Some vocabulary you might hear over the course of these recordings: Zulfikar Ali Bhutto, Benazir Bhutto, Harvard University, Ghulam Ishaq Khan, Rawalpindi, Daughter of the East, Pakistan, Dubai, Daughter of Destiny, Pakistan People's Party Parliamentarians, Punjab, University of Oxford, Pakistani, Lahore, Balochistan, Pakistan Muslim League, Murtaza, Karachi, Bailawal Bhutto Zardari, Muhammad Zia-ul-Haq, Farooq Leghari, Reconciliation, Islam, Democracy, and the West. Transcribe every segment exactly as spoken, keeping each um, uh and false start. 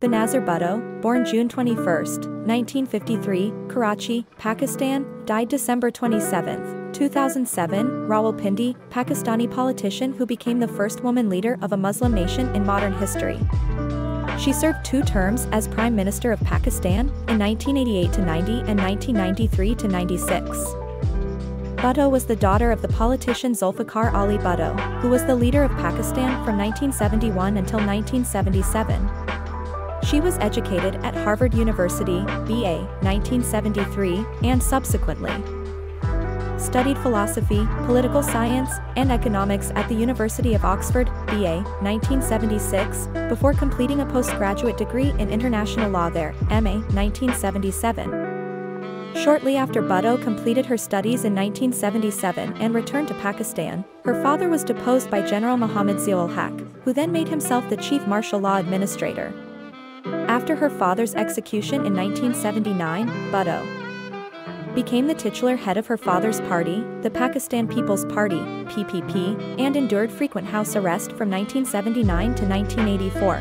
Benazir Bhutto, born June twenty-first, nineteen fifty-three, Karachi, Pakistan, died December twenty-seventh, two thousand seven, Rawalpindi, Pakistani politician who became the first woman leader of a Muslim nation in modern history. She served two terms as Prime Minister of Pakistan, in nineteen eighty-eight to ninety and nineteen ninety-three to ninety-six. Bhutto was the daughter of the politician Zulfikar Ali Bhutto, who was the leader of Pakistan from nineteen seventy-one until nineteen seventy-seven. She was educated at Harvard University, B A, nineteen seventy-three, and subsequently studied philosophy, political science, and economics at the University of Oxford, B A, nineteen seventy-six, before completing a postgraduate degree in international law there, M A, nineteen seventy-seven. Shortly after Bhutto completed her studies in nineteen seventy-seven and returned to Pakistan, her father was deposed by General Muhammad Zia-ul-Haq, who then made himself the Chief Martial Law Administrator. After her father's execution in nineteen seventy-nine, Bhutto became the titular head of her father's party, the Pakistan People's Party, P P P, and endured frequent house arrest from nineteen seventy-nine to nineteen eighty-four.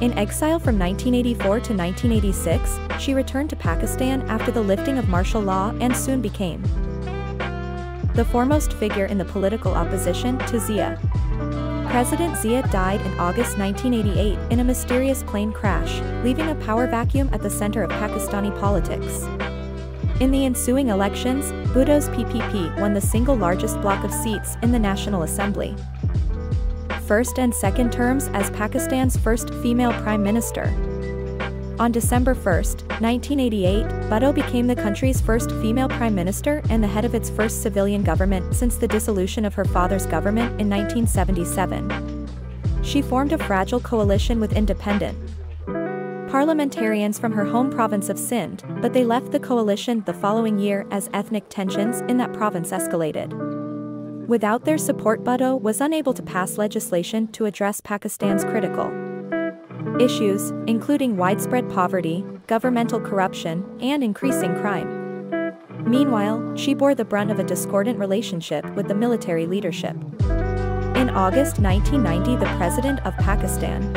In exile from nineteen eighty-four to nineteen eighty-six, she returned to Pakistan after the lifting of martial law and soon became the foremost figure in the political opposition to Zia. President Zia died in August nineteen eighty-eight in a mysterious plane crash, leaving a power vacuum at the center of Pakistani politics. In the ensuing elections, Bhutto's P P P won the single largest block of seats in the National Assembly. First and second terms as Pakistan's first female prime minister. On December first, nineteen eighty-eight, Bhutto became the country's first female prime minister and the head of its first civilian government since the dissolution of her father's government in nineteen seventy-seven. She formed a fragile coalition with independent parliamentarians from her home province of Sindh, but they left the coalition the following year as ethnic tensions in that province escalated. Without their support, Bhutto was unable to pass legislation to address Pakistan's critical issues, including widespread poverty, governmental corruption, and increasing crime. Meanwhile, she bore the brunt of a discordant relationship with the military leadership. In August nineteen ninety, the president of Pakistan,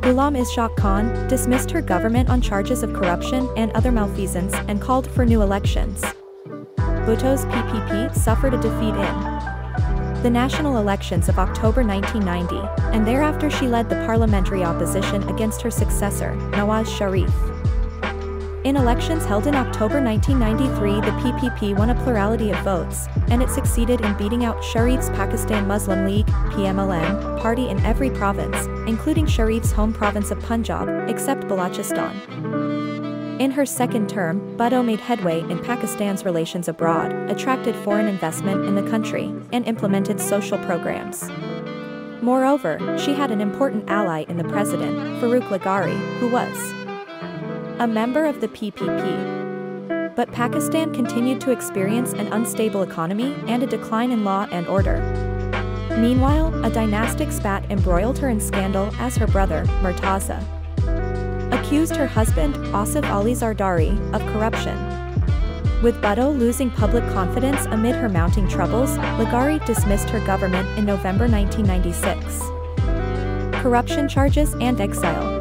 Ghulam Ishaq Khan, dismissed her government on charges of corruption and other malfeasance and called for new elections. Bhutto's P P P suffered a defeat in the national elections of October nineteen ninety, and thereafter she led the parliamentary opposition against her successor, Nawaz Sharif. In elections held in October nineteen ninety-three, the P P P won a plurality of votes, and it succeeded in beating out Sharif's Pakistan Muslim League, P M L N, party in every province, including Sharif's home province of Punjab, except Balochistan. In her second term, Bhutto made headway in Pakistan's relations abroad, attracted foreign investment in the country, and implemented social programs. Moreover, she had an important ally in the president, Farooq Leghari, who was a member of the P P P. But Pakistan continued to experience an unstable economy and a decline in law and order. Meanwhile, a dynastic spat embroiled her in scandal as her brother, Murtaza, accused her husband, Asif Ali Zardari, of corruption. With Bhutto losing public confidence amid her mounting troubles, Leghari dismissed her government in November nineteen ninety-six. Corruption charges and exile.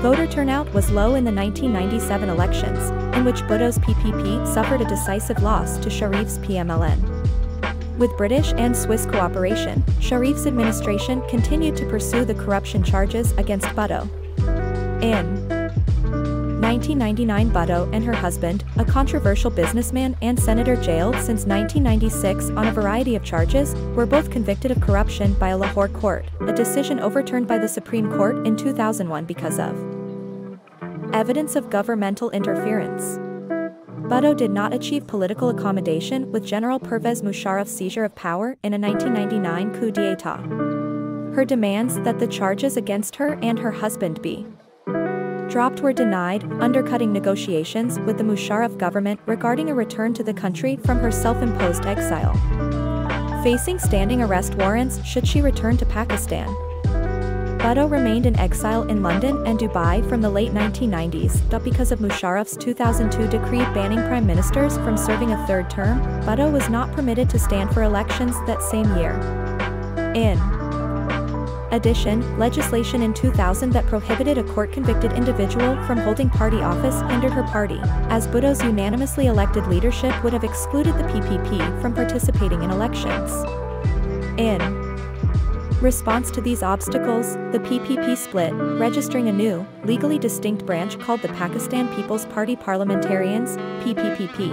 Voter turnout was low in the nineteen ninety-seven elections, in which Bhutto's P P P suffered a decisive loss to Sharif's P M L N. With British and Swiss cooperation, Sharif's administration continued to pursue the corruption charges against Bhutto. In nineteen ninety-nine, Bhutto and her husband, a controversial businessman and senator jailed since nineteen ninety-six on a variety of charges, were both convicted of corruption by a Lahore court, a decision overturned by the Supreme Court in two thousand one because of evidence of governmental interference. Bhutto did not achieve political accommodation with General Pervez Musharraf's seizure of power in a nineteen ninety-nine coup d'état. Her demands that the charges against her and her husband be dropped were denied, undercutting negotiations with the Musharraf government regarding a return to the country from her self-imposed exile. Facing standing arrest warrants should she return to Pakistan. Bhutto remained in exile in London and Dubai from the late nineteen nineties, but because of Musharraf's two thousand two decree banning prime ministers from serving a third term, Bhutto was not permitted to stand for elections that same year. In addition, legislation in two thousand that prohibited a court-convicted individual from holding party office hindered her party, as Bhutto's unanimously elected leadership would have excluded the P P P from participating in elections. In response to these obstacles, the P P P split, registering a new, legally distinct branch called the Pakistan People's Party Parliamentarians, P P P P.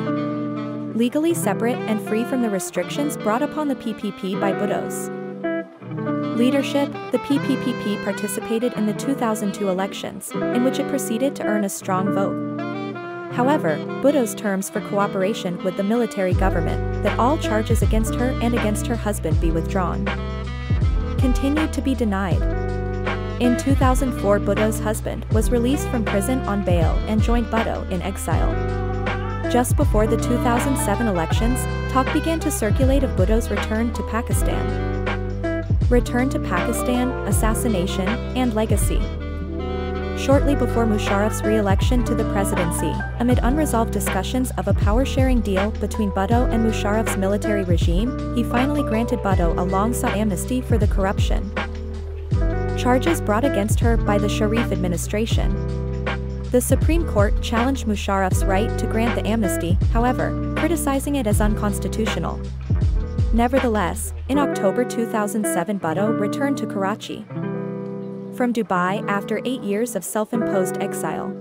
Legally separate and free from the restrictions brought upon the P P P by Bhutto's leadership, the P P P P participated in the two thousand two elections, in which it proceeded to earn a strong vote. However, Bhutto's terms for cooperation with the military government, that all charges against her and against her husband be withdrawn, continued to be denied. In two thousand four, Bhutto's husband was released from prison on bail and joined Bhutto in exile. Just before the two thousand seven elections, talk began to circulate of Bhutto's return to Pakistan. Return to Pakistan, assassination, and legacy. Shortly before Musharraf's re-election to the presidency, amid unresolved discussions of a power-sharing deal between Bhutto and Musharraf's military regime, he finally granted Bhutto a long-sought amnesty for the corruption charges brought against her by the Sharif administration. The Supreme Court challenged Musharraf's right to grant the amnesty, however, criticizing it as unconstitutional. Nevertheless, in October two thousand seven, Bhutto returned to Karachi from Dubai after eight years of self-imposed exile.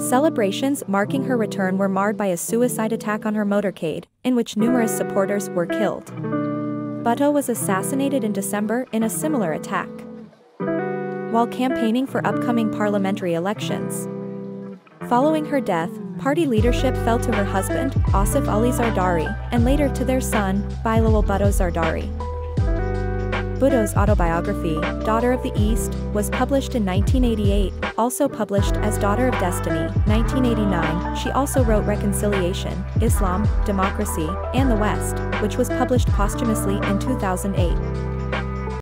Celebrations marking her return were marred by a suicide attack on her motorcade, in which numerous supporters were killed. Bhutto was assassinated in December in a similar attack while campaigning for upcoming parliamentary elections. Following her death, party leadership fell to her husband, Asif Ali Zardari, and later to their son, Bailawal Bhutto Zardari. Bhutto's autobiography, Daughter of the East, was published in nineteen eighty-eight, also published as Daughter of Destiny, nineteen eighty-nine. She also wrote Reconciliation, Islam, Democracy, and the West, which was published posthumously in two thousand eight.